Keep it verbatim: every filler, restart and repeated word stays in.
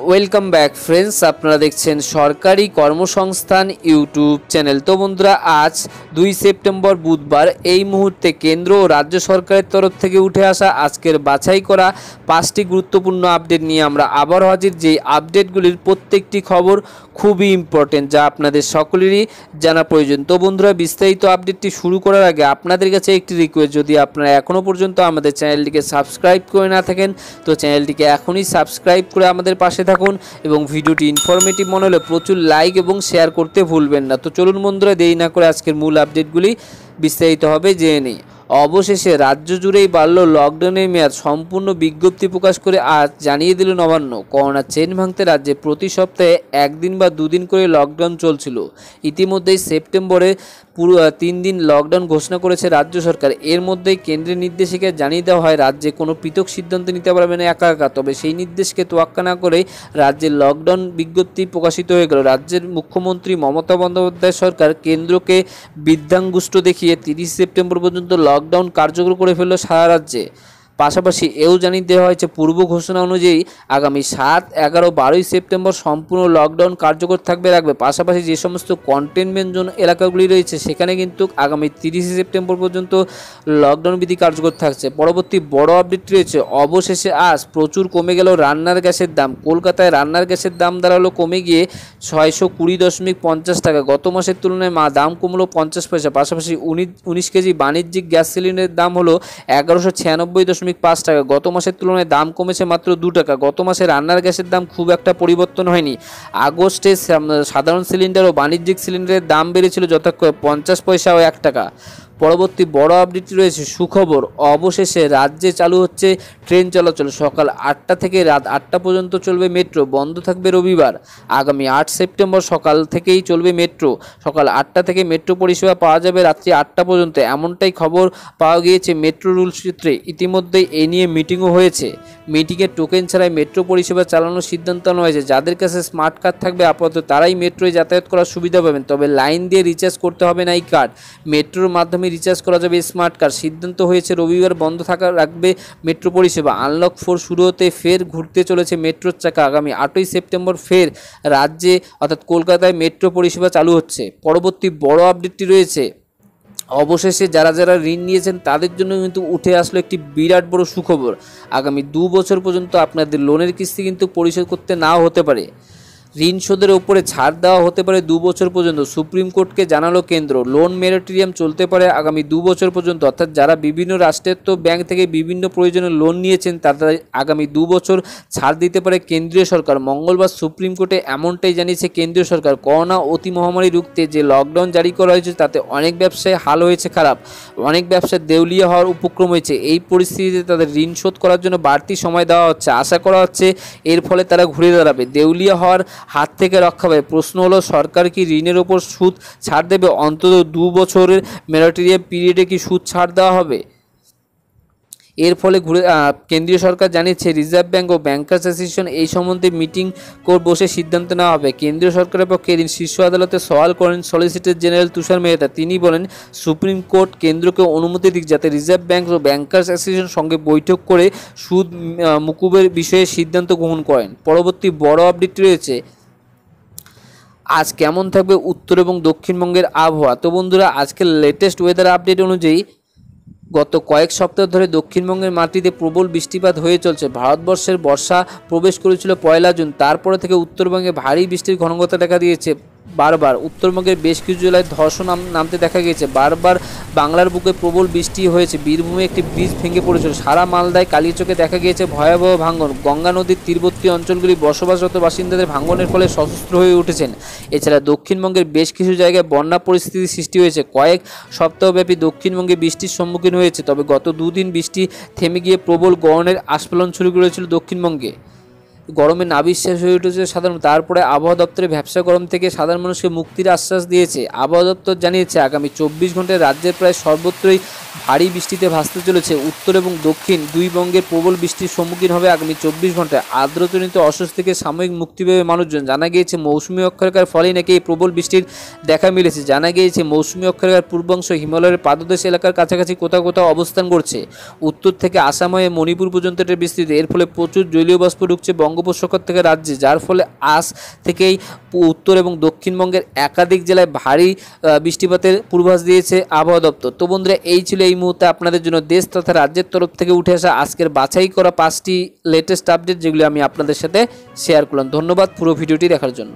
Welcome back friends, आपनारा देखें सरकारी कर्मसंस्थान यूट्यूब चैनल। तो बंधुरा आज दुई सेप्टेम्बर बुधवार এই মুহূর্তে केंद्र और राज्य सरकार तरफ থেকে उठे आसा आजकेर बाछाई करा पाँचटी गुरुत्वपूर्ण आपडेट निয়ে আমরা আবার হাজির। যে আপডেটগুলির প্রত্যেকটি খবর খুবই ইম্পর্টেন্ট, যা আপনাদের সকলেরই জানা প্রয়োজন। তো বন্ধুরা বিস্তারিত আপডেটটি শুরু করার আগে আপনাদের কাছে একটি রিকোয়েস্ট, যদি আপনারা এখনো পর্যন্ত আমাদের চ্যানেলটিকে সাবস্ক্রাইব করে না থাকেন তো চ্যানেলটিকে এখনই সাবস্ক্রাইব করে আমাদের পাশে থাকুন এবং ভিডিওটি ইনফরমেটিভ মনে হলে প্রচুর লাইক এবং শেয়ার করতে ভুলবেন না। তো চলুন বন্ধুরা দেরি না করে আজকের মূল আপডেটগুলি বিস্তারিত হবে জেনে নিই। অবশেষে রাজ্য জুড়েই বাড়ল লকডাউনের মেয়াদ, সম্পূর্ণ বিজ্ঞপ্তি প্রকাশ করে আজ জানিয়ে দিল নবান্ন। করোনা চেন ভাঙতে রাজ্যে প্রতি সপ্তাহে একদিন বা দুদিন করে লকডাউন চলছিল। ইতিমধ্যেই সেপ্টেম্বরে পুরো তিন দিন লকডাউন ঘোষণা করেছে রাজ্য সরকার। এর মধ্যেই কেন্দ্রের নির্দেশিকা জানিয়ে দেওয়া হয় রাজ্যে কোনো পৃথক সিদ্ধান্ত নিতে পারবে না একা একা। তবে সেই নির্দেশকে তোয়াক্কা না করে রাজ্যের লকডাউন বিজ্ঞপ্তি প্রকাশিত হয়ে গেল। রাজ্যের মুখ্যমন্ত্রী মমতা বন্দ্যোপাধ্যায় সরকার কেন্দ্রকে বৃদ্ধাঙ্গুষ্ঠ দেখিয়ে তিরিশ সেপ্টেম্বর পর্যন্ত লকডাউন কার্যকর করে ফেলল সারা রাজ্যে। পাশাপাশি এও জানিয়ে দেওয়া হয়েছে পূর্ব ঘোষণা অনুযায়ী আগামী সাত এগারো বারোই সেপ্টেম্বর সম্পূর্ণ লকডাউন কার্যকর থাকবে রাখবে। পাশাপাশি যে সমস্ত কন্টেনমেন্ট জোন এলাকাগুলি রয়েছে সেখানে কিন্তু আগামী তিরিশে সেপ্টেম্বর পর্যন্ত লকডাউন বিধি কার্যকর থাকছে। পরবর্তী বড় আপডেট রয়েছে, অবশেষে আজ প্রচুর কমে গেল রান্নার গ্যাসের দাম। কলকাতায় রান্নার গ্যাসের দাম দাঁড়ালো কমে গিয়ে ছয়শো কুড়ি দশমিক পঞ্চাশ টাকা। গত মাসের তুলনায় মা দাম কমলো পঞ্চাশ পয়সা। পাশাপাশি উনিশ উনিশ কেজি বাণিজ্যিক গ্যাস সিলিন্ডারের দাম হলো এগারোশো ছিয়ানব্বই দশমিক পাঁচ টাকা। গত মাসের তুলনায় দাম কমেছে মাত্র দু টাকা। গত মাসে রান্নার গ্যাসের দাম খুব একটা পরিবর্তন হয়নি। আগস্টে সাধারণ সিলিন্ডার ও বাণিজ্যিক সিলিন্ডারের দাম বেড়েছিল যথাক্রমে পঞ্চাশ পয়সা ও এক টাকা। পরবর্তী বড় আপডেটটি রয়েছে সুখবর, অবশেষে রাজ্যে চালু হচ্ছে ট্রেন চলাচল। সকাল আটটা থেকে রাত আটটা পর্যন্ত চলবে মেট্রো, বন্ধ থাকবে রবিবার। আগামী আট সেপ্টেম্বর সকাল থেকেই চলবে মেট্রো। সকাল আটটা থেকে মেট্রো পরিষেবা পাওয়া যাবে রাত্রি আটটা পর্যন্ত, এমনটাই খবর পাওয়া গিয়েছে মেট্রো রুলস সূত্রে। ইতিমধ্যেই এ নিয়ে মিটিংও হয়েছে। মিটিংয়ে টোকেন ছাড়াই মেট্রো পরিষেবা চালানোর সিদ্ধান্ত নেওয়া হয়েছে। যাদের কাছে স্মার্ট কার্ড থাকবে আপাতত তারাই মেট্রোয় যাতায়াত করার সুবিধা পাবেন, তবে লাইন দিয়ে রিচার্জ করতে হবে না এই কার্ড, মেট্রোর মাধ্যমে রিচার্জ করা যাবে স্মার্ট কার্ড। সিদ্ধান্ত হয়েছে রবিবার বন্ধ থাকা রাখবে মেট্রো পরিষেবা। আনলক ফোর শুরু হতে ফের ঘুরতে চলেছে মেট্রোর চাকা। আগামী আটই সেপ্টেম্বর ফের রাজ্যে অর্থাৎ কলকাতায় মেট্রো পরিষেবা চালু হচ্ছে। পরবর্তী বড় আপডেটটি রয়েছে, অবশেষে যারা যারা ঋণ নিয়েছেন তাদের জন্য কিন্তু উঠে আসলো একটি বিরাট বড় সুখবর। আগামী দু বছর পর্যন্ত আপনাদের লোনের কিস্তি কিন্তু পরিশোধ করতে নাও হতে পারে। ঋণ শোধের ওপরে ছাড় দেওয়া হতে পারে দু বছর পর্যন্ত, সুপ্রিম কোর্টকে জানালো কেন্দ্র। লোন মেরিটোরিয়াম চলতে পারে আগামী দু বছর পর্যন্ত, অর্থাৎ যারা বিভিন্ন রাষ্ট্রায়ত্ত ব্যাংক থেকে বিভিন্ন প্রয়োজনে লোন নিয়েছেন তারা আগামী দু বছর ছাড় দিতে পারে কেন্দ্রীয় সরকার। মঙ্গলবার সুপ্রিম কোর্টে এমনটাই জানিয়েছে কেন্দ্রীয় সরকার। করোনা অতি মহামারী রুখতে যে লকডাউন জারি করা হয়েছে তাতে অনেক ব্যবসায় হাল হয়েছে খারাপ, অনেক ব্যবসায় দেউলিয়া হওয়ার উপক্রম হয়েছে। এই পরিস্থিতিতে তাদের ঋণ শোধ করার জন্য বাড়তি সময় দেওয়া হচ্ছে। আশা করা হচ্ছে এর ফলে তারা ঘুরে দাঁড়াবে, দেউলিয়া হওয়ার হাত থেকে রক্ষা পাবে। প্রশ্ন হলো সরকার কি ঋণের ওপর সুদ ছাড় দেবে? অন্তত দু বছরের মেরিটোরিয়াম পিরিয়ডে কি সুদ ছাড় দেওয়া হবে? এর ফলে ঘুরে কেন্দ্রীয় সরকার জানিয়েছে রিজার্ভ ব্যাঙ্ক ও ব্যাংকার্স অ্যাসোসিয়েশন এই সম্বন্ধে মিটিং করে বসে সিদ্ধান্ত নেওয়া হবে। কেন্দ্রীয় সরকারের পক্ষে এদিন শীর্ষ আদালতে সওয়াল করেন সলিসিটর জেনারেল তুষার মেহতা। তিনি বলেন সুপ্রিম কোর্ট কেন্দ্রকে অনুমতি দিক যাতে রিজার্ভ ব্যাঙ্ক ও ব্যাংকার্স অ্যাসোসিয়েশন সঙ্গে বৈঠক করে সুদ মুকুবের বিষয়ে সিদ্ধান্ত গ্রহণ করেন। পরবর্তী বড় আপডেট রয়েছে, আজ কেমন থাকবে উত্তর এবং দক্ষিণবঙ্গের আবহাওয়া। তো বন্ধুরা আজকের লেটেস্ট ওয়েদার আপডেট অনুযায়ী গত কয়েক সপ্তাহ ধরে দক্ষিণবঙ্গের মাটিতে প্রবল বৃষ্টিপাত হয়ে চলছে। ভারতবর্ষের বর্ষা প্রবেশ করেছিল পয়লা জুন, তারপরে থেকে উত্তরবঙ্গে ভারী বৃষ্টির ঘনঘটা দেখা দিয়েছে। বারবার উত্তরবঙ্গের বেশ কিছু জেলায় ধর্ষণ নামতে দেখা গিয়েছে। বারবার বাংলার বুকে প্রবল বৃষ্টি হয়েছে। বীরভূমে একটি ব্রিজ ভেঙে পড়েছিল। সারা মালদায় কালীচকে দেখা গিয়েছে ভয়াবহ ভাঙন। গঙ্গা নদীর তীরবর্তী অঞ্চলগুলি বসবাসরত বাসিন্দাদের ভাঙনের ফলে সশস্ত্র হয়ে উঠেছেন। এছাড়া দক্ষিণবঙ্গের বেশ কিছু জায়গায় বন্যা পরিস্থিতি সৃষ্টি হয়েছে। কয়েক সপ্তাহব্যাপী দক্ষিণবঙ্গে বৃষ্টির সম্মুখীন হয়েছে, তবে গত দুদিন বৃষ্টি থেমে গিয়ে প্রবল গরমের আস্ফলন শুরু করেছিল দক্ষিণবঙ্গে। গরমে নাবিশ্বাস হয়ে উঠেছে সাধারণ। তারপরে আবহাওয়া দপ্তরে ভ্যাপসা গরম থেকে সাধারণ মানুষকে মুক্তির আশ্বাস দিয়েছে। আবহাওয়া দপ্তর জানিয়েছে আগামী চব্বিশ ঘন্টায় রাজ্যের প্রায় সর্বত্রই भारी बिस्टीते भासते चलेছে उत्तर और दक्षिण दुई बंगेर प्रबल बिस्टिर सम्मुखीन होबे आगामी चौबीस घंटाय आर्द्रताजनित अस्वस्थ थेके सामयिक मुक्ति पाबे मानुषजन जाना गिয়েছে मौसुमी अक्षरेखार फलेই नाकि प्रबल बिस्टिर देखा मिलेছে जाना गिয়েছে मौसुमी अक्षरेखार पूर्वांश हिमालयेर पाददेश एलाकार काछाकाछि कोथाओ कोथाओ अवस्थान करছে उत्तर थेके आसाम हये मणिपुर पर्यन्त एटा विस्तृत एर फले प्रचुर जलीय बाष्प ढुकছে बंगोपसागर थेके राज्ये जार फले आज थेकेই उत्तर और दक्षिणबंगेर एकाधिक जिलाয় भारी बिस्टिपातेर पूर्वाभास दिয়েছে आबहावा दप्तर। तो बंधुरा এই মুহূর্তে আপনাদের জন্য দেশ তথা রাজ্যের তরফ থেকে উঠে আসা আজকের বাছাই করা পাঁচটি লেটেস্ট আপডেট যেগুলো আমি আপনাদের সাথে শেয়ার করলাম। ধন্যবাদ পুরো ভিডিওটি দেখার জন্য।